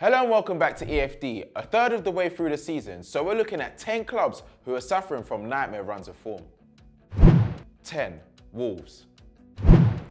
Hello and welcome back to EFD, a third of the way through the season, so we're looking at 10 clubs who are suffering from nightmare runs of form. 10. Wolves.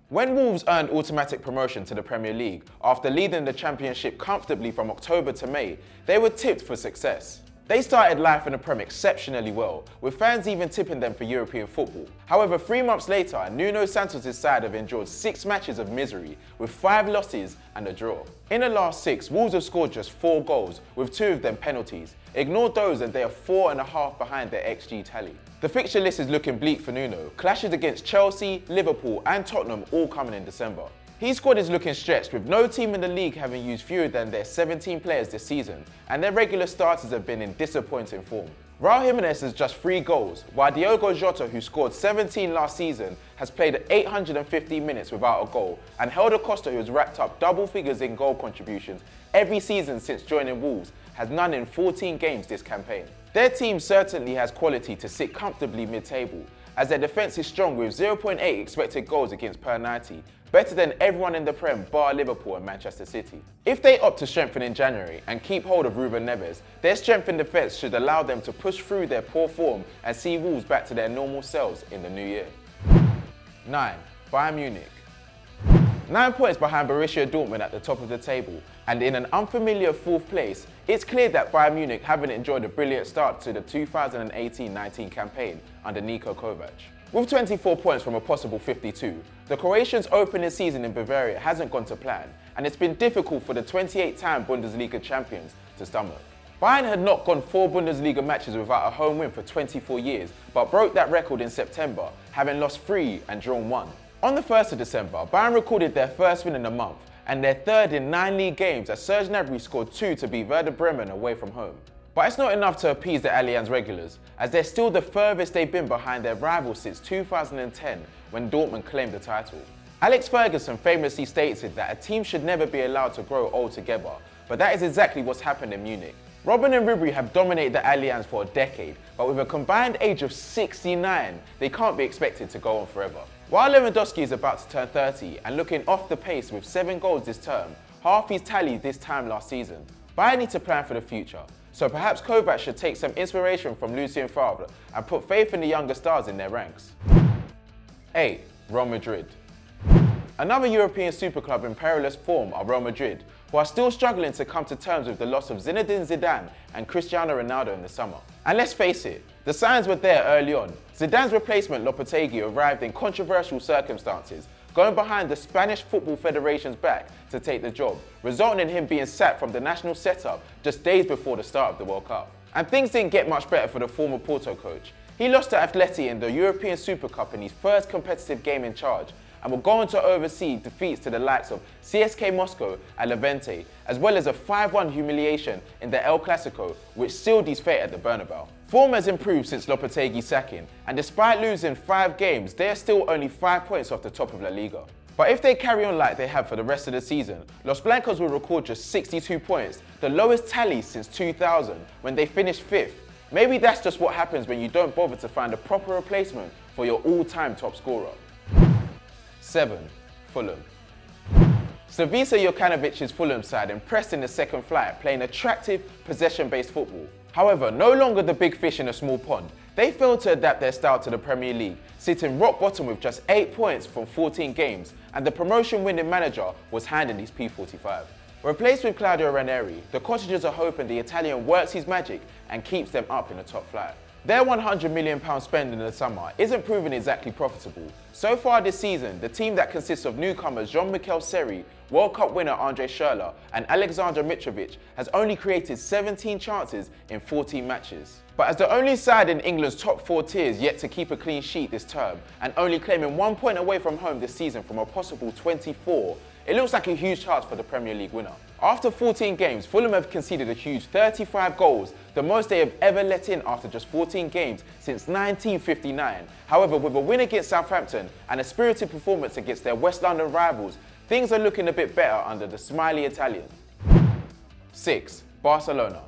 When Wolves earned automatic promotion to the Premier League after leading the Championship comfortably from October to May, they were tipped for success. They started life in the Prem exceptionally well, with fans even tipping them for European football. However, 3 months later, Nuno Santos' side have endured 6 matches of misery, with 5 losses and a draw. In the last 6, Wolves have scored just 4 goals, with 2 of them penalties. Ignore those and they are 4.5 behind their XG tally. The fixture list is looking bleak for Nuno, clashes against Chelsea, Liverpool and Tottenham all coming in December. His squad is looking stretched, with no team in the league having used fewer than their 17 players this season, and their regular starters have been in disappointing form. Raúl Jiménez has just 3 goals, while Diogo Jota, who scored 17 last season, has played 850 minutes without a goal, and Helder Costa, who has racked up double figures in goal contributions every season since joining Wolves, has none in 14 games this campaign. Their team certainly has quality to sit comfortably mid-table, as their defence is strong with 0.8 expected goals against per 90, better than everyone in the Prem bar Liverpool and Manchester City. If they opt to strengthen in January and keep hold of Ruben Neves, their strength in defence should allow them to push through their poor form and see Wolves back to their normal selves in the new year. 9. Bayern Munich. 9 points behind Borussia Dortmund at the top of the table, and in an unfamiliar 4th place, it's clear that Bayern Munich haven't enjoyed a brilliant start to the 2018-19 campaign under Niko Kovac. With 24 points from a possible 52, the Croatians' opening season in Bavaria hasn't gone to plan, and it's been difficult for the 28-time Bundesliga champions to stomach. Bayern had not gone 4 Bundesliga matches without a home win for 24 years, but broke that record in September, having lost 3 and drawn 1. On the 1st of December, Bayern recorded their first win in the month, and their third in 9 league games, as Serge Gnabry scored 2 to beat Werder Bremen away from home. But it's not enough to appease the Allianz regulars, as they're still the furthest they've been behind their rivals since 2010, when Dortmund claimed the title. Alex Ferguson famously stated that a team should never be allowed to grow old together, but that is exactly what's happened in Munich. Robben and Ribéry have dominated the Allianz for a decade, but with a combined age of 69, they can't be expected to go on forever. While Lewandowski is about to turn 30 and looking off the pace with 7 goals this term, half his tally this time last season, Bayern need to plan for the future. So perhaps Kovac should take some inspiration from Lucien Favre and put faith in the younger stars in their ranks. 8. Real Madrid. Another European superclub in perilous form are Real Madrid, who are still struggling to come to terms with the loss of Zinedine Zidane and Cristiano Ronaldo in the summer. And let's face it, the signs were there early on. Zidane's replacement Lopetegui arrived in controversial circumstances, going behind the Spanish Football Federation's back to take the job, resulting in him being sacked from the national setup just days before the start of the World Cup. And things didn't get much better for the former Porto coach. He lost to Atleti in the European Super Cup in his first competitive game in charge, and will go on to oversee defeats to the likes of CSK Moscow and Levente, as well as a 5-1 humiliation in the El Clasico, which sealed his fate at the Bernabeu. Form has improved since Lopetegui's sacking, and despite losing 5 games, they are still only 5 points off the top of La Liga. But if they carry on like they have for the rest of the season, Los Blancos will record just 62 points, the lowest tally since 2000, when they finished 5th. Maybe that's just what happens when you don't bother to find a proper replacement for your all-time top scorer. 7. Fulham. Savisa Jokanovic's Fulham side impressed in the second flight, playing attractive, possession-based football. However, no longer the big fish in a small pond, they failed to adapt their style to the Premier League, sitting rock bottom with just 8 points from 14 games, and the promotion-winning manager was handed his P45. Replaced with Claudio Ranieri, the cottagers are hoping the Italian works his magic and keeps them up in the top flight. Their £100 million spend in the summer isn't proven exactly profitable. So far this season, the team that consists of newcomers Jean-Michel Seri, World Cup winner Andre Schürrle and Aleksandar Mitrovic has only created 17 chances in 14 matches. But as the only side in England's top 4 tiers yet to keep a clean sheet this term, and only claiming 1 point away from home this season from a possible 24, it looks like a huge chance for the Premier League winner. After 14 games, Fulham have conceded a huge 35 goals, the most they have ever let in after just 14 games since 1959. However, with a win against Southampton and a spirited performance against their West London rivals, things are looking a bit better under the smiley Italian. 6. Barcelona.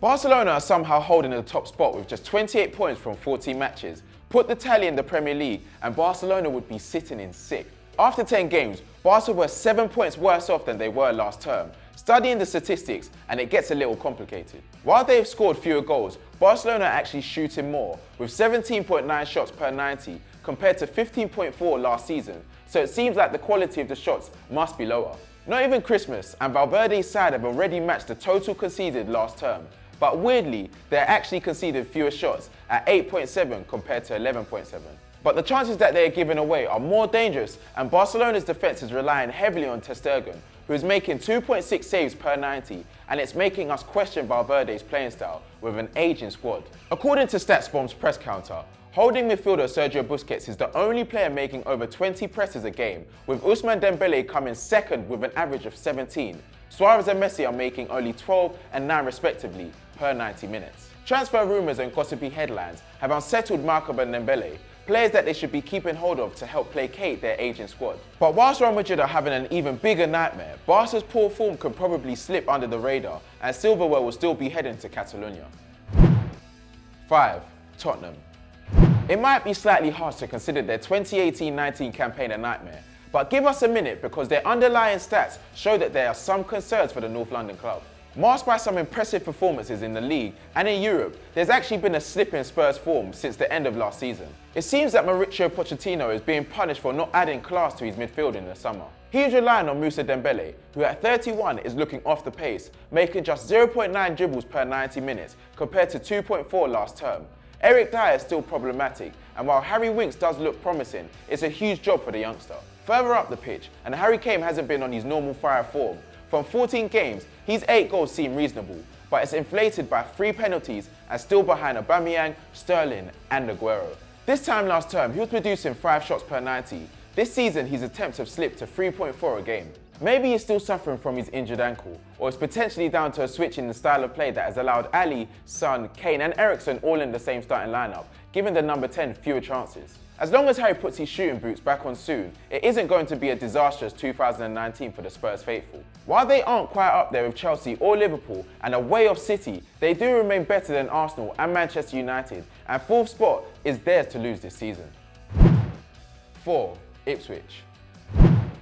Barcelona are somehow holding the top spot with just 28 points from 14 matches. Put the tally in the Premier League and Barcelona would be sitting in 6th. After 10 games, Barca were 7 points worse off than they were last term, Studying the statistics, and it gets a little complicated. While they've scored fewer goals, Barcelona are actually shooting more, with 17.9 shots per 90 compared to 15.4 last season, so it seems like the quality of the shots must be lower. Not even Christmas, and Valverde's side have already matched the total conceded last term, but weirdly, they're actually conceded fewer shots at 8.7 compared to 11.7. But the chances that they are giving away are more dangerous, and Barcelona's defence is relying heavily on Ter Stegen, who is making 2.6 saves per 90, and it's making us question Valverde's playing style with an aging squad. According to StatsBomb's press counter, holding midfielder Sergio Busquets is the only player making over 20 presses a game, with Ousmane Dembele coming second with an average of 17. Suarez and Messi are making only 12 and 9 respectively per 90 minutes. Transfer rumours and gossipy headlines have unsettled Marco and Dembele, players that they should be keeping hold of to help placate their aging squad. But whilst Real Madrid are having an even bigger nightmare, Barca's poor form can probably slip under the radar and silverware will still be heading to Catalonia. 5. Tottenham. It might be slightly harsh to consider their 2018-19 campaign a nightmare, but give us a minute because their underlying stats show that there are some concerns for the North London club. Masked by some impressive performances in the league and in Europe, there's actually been a slip in Spurs' form since the end of last season. It seems that Mauricio Pochettino is being punished for not adding class to his midfield in the summer. He's relying on Moussa Dembele, who at 31 is looking off the pace, making just 0.9 dribbles per 90 minutes compared to 2.4 last term. Eric Dier is still problematic, and while Harry Winks does look promising, it's a huge job for the youngster. Further up the pitch, and Harry Kane hasn't been on his normal fire form. From 14 games, his 8 goals seem reasonable, but it's inflated by 3 penalties and still behind Aubameyang, Sterling and Aguero. This time last term, he was producing 5 shots per 90. This season, his attempts have slipped to 3.4 a game. Maybe he's still suffering from his injured ankle, or it's potentially down to a switch in the style of play that has allowed Ali, Son, Kane and Eriksen all in the same starting lineup, giving the number 10 fewer chances. As long as Harry puts his shooting boots back on soon, it isn't going to be a disastrous 2019 for the Spurs faithful. While they aren't quite up there with Chelsea or Liverpool and away off City, they do remain better than Arsenal and Manchester United, and 4th spot is theirs to lose this season. 4. Ipswich.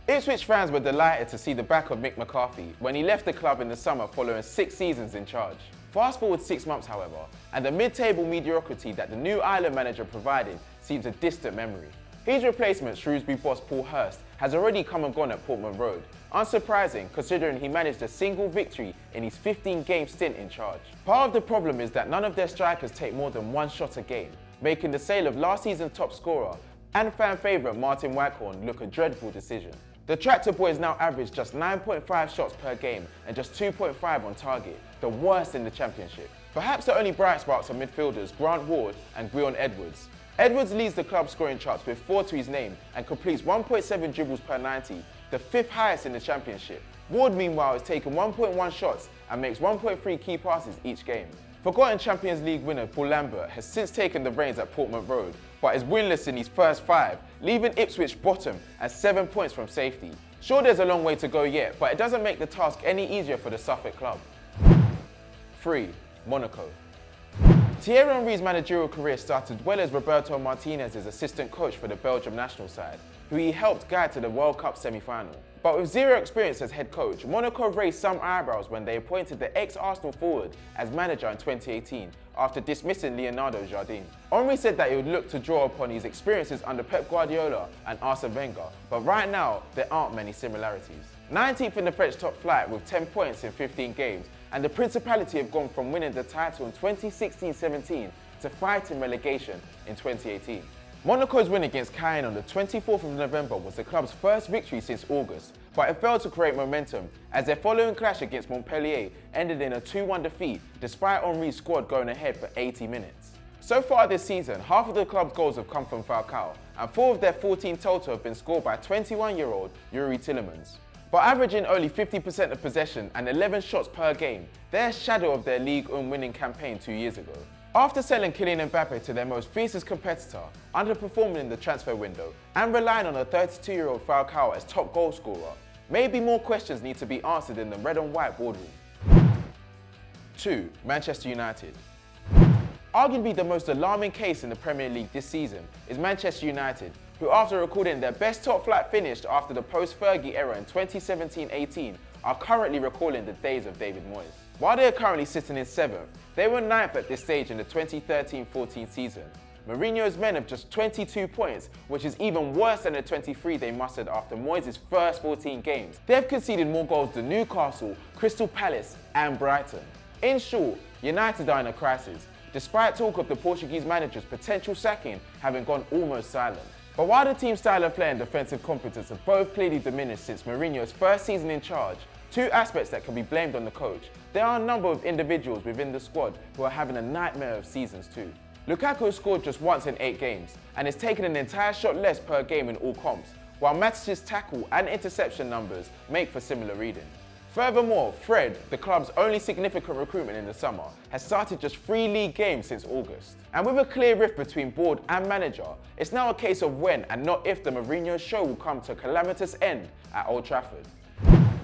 Ipswich fans were delighted to see the back of Mick McCarthy when he left the club in the summer following 6 seasons in charge. Fast forward 6 months however, and the mid-table mediocrity that the new Ireland manager provided seems a distant memory. His replacement, Shrewsbury boss Paul Hurst, has already come and gone at Portman Road, unsurprising considering he managed a single victory in his 15-game stint in charge. Part of the problem is that none of their strikers take more than 1 shot a game, making the sale of last season's top scorer and fan favourite Martin Waghorn look a dreadful decision. The Tractor Boys now average just 9.5 shots per game and just 2.5 on target, the worst in the Championship. Perhaps the only bright sparks are midfielders Grant Ward and Guion Edwards. Edwards leads the club scoring charts with 4 to his name and completes 1.7 dribbles per 90, the 5th highest in the Championship. Ward meanwhile is taking 1.1 shots and makes 1.3 key passes each game. Forgotten Champions League winner Paul Lambert has since taken the reins at Portman Road, but is winless in his first 5, leaving Ipswich bottom at 7 points from safety. Sure, there's a long way to go yet, but it doesn't make the task any easier for the Suffolk club. 3. Monaco. Thierry Henry's managerial career started well as Roberto Martinez's assistant coach for the Belgium national side, who he helped guide to the World Cup semi-final. But with zero experience as head coach, Monaco raised some eyebrows when they appointed the ex-Arsenal forward as manager in 2018 after dismissing Leonardo Jardim. Henry said that he would look to draw upon his experiences under Pep Guardiola and Arsene Wenger, but right now there aren't many similarities. 19th in the French top flight with 10 points in 15 games, and the Principality have gone from winning the title in 2016-17 to fighting relegation in 2018. Monaco's win against Caen on the 24th of November was the club's first victory since August, but it failed to create momentum as their following clash against Montpellier ended in a 2-1 defeat despite Henry's squad going ahead for 80 minutes. So far this season, half of the club's goals have come from Falcao, and 4 of their 14 total have been scored by 21-year-old Yuri Tielemans. But averaging only 50% of possession and 11 shots per game, they're a shadow of their Ligue 1 winning campaign 2 years ago. After selling Kylian Mbappe to their most fiercest competitor, underperforming in the transfer window, and relying on a 32-year-old Falcao as top goal scorer, maybe more questions need to be answered in the red and white boardroom. 2. Manchester United. Arguably the most alarming case in the Premier League this season is Manchester United, who after recording their best top flight finish after the post-Fergie era in 2017-18, are currently recalling the days of David Moyes. While they are currently sitting in 7th, they were 9th at this stage in the 2013-14 season. Mourinho's men have just 22 points, which is even worse than the 23 they mustered after Moyes' first 14 games. They've conceded more goals than Newcastle, Crystal Palace and Brighton. In short, United are in a crisis, despite talk of the Portuguese manager's potential sacking having gone almost silent. But while the team's style of play and defensive competence have both clearly diminished since Mourinho's first season in charge, two aspects that can be blamed on the coach, there are a number of individuals within the squad who are having a nightmare of seasons too. Lukaku scored just once in 8 games and has taken an entire shot less per game in all comps, while Matic's tackle and interception numbers make for similar reading. Furthermore, Fred, the club's only significant recruitment in the summer, has started just 3 league games since August. And with a clear rift between board and manager, it's now a case of when and not if the Mourinho show will come to a calamitous end at Old Trafford.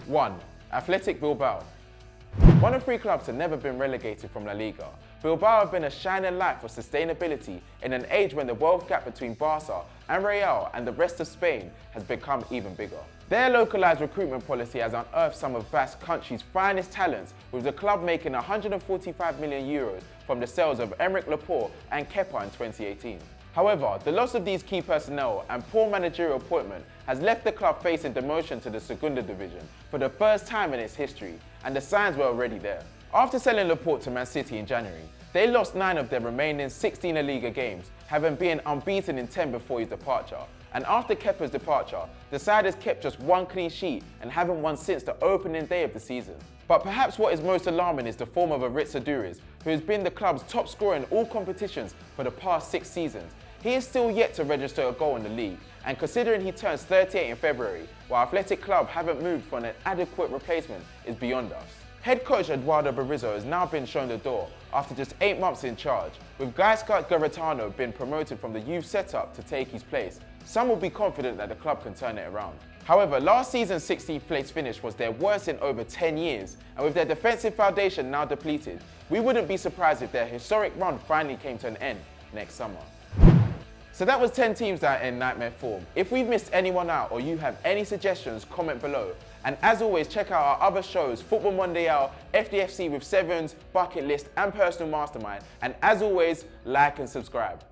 1. Athletic Bilbao. One of 3 clubs have never been relegated from La Liga. Bilbao have been a shining light for sustainability in an age when the wealth gap between Barca and Real and the rest of Spain has become even bigger. Their localised recruitment policy has unearthed some of Basque country's finest talents, with the club making €145 million from the sales of Emerick Laporte and Kepa in 2018. However, the loss of these key personnel and poor managerial appointment has left the club facing demotion to the Segunda division for the first time in its history, and the signs were already there. After selling Laporte to Man City in January, they lost 9 of their remaining 16 La Liga games, having been unbeaten in 10 before his departure. And after Kepa's departure, the side has kept just 1 clean sheet and haven't won since the opening day of the season. But perhaps what is most alarming is the form of Aritz Aduriz, who has been the club's top scorer in all competitions for the past 6 seasons. He is still yet to register a goal in the league, and considering he turns 38 in February, while Athletic Club haven't moved for an adequate replacement, is beyond us. Head coach Eduardo Barroso has now been shown the door after just 8 months in charge, with Gaiscard Garritano being promoted from the youth setup to take his place. Some will be confident that the club can turn it around. However, last season's 16th place finish was their worst in over 10 years, and with their defensive foundation now depleted, we wouldn't be surprised if their historic run finally came to an end next summer. So that was 10 teams that are in nightmare form. If we've missed anyone out or you have any suggestions, comment below. And as always, check out our other shows, Football Mondial, FDFC with Sevens, Bucket List and Personal Mastermind. And as always, like and subscribe.